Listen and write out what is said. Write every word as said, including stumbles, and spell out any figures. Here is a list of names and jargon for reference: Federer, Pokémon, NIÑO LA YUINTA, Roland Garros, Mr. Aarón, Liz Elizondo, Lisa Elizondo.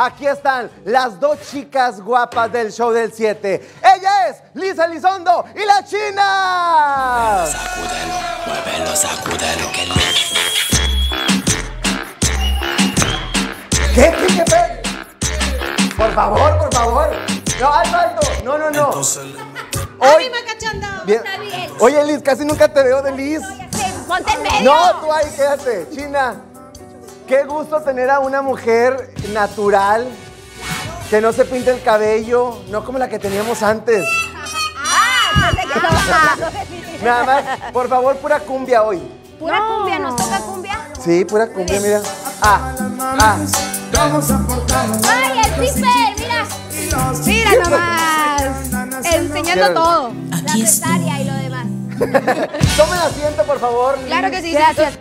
Aquí están las dos chicas guapas del show del siete. Ella es Lisa Elizondo y la China. Sacúdelo, muévelo, sacúdelo, que no. ¿Qué? ¿Qué? ¿Qué? Por favor, por favor. No, alto, alto. No, no, no. Hoy... Bien. Oye, Liz, casi nunca te veo de Liz. Ponte en medio. No, tú ahí quédate. China, qué gusto tener a una mujer natural, que no se pinta el cabello, no como la que teníamos antes. Ah, no se quitó. Nada más, por favor, pura cumbia hoy. ¿Pura no. cumbia? ¿Nos toca cumbia? Sí, pura cumbia, mira. Ah, ah. Ay, el zipper, mira. Mira nomás. Enseñando todo. La cesárea y lo demás. Tomen asiento, por favor. Claro que sí, gracias.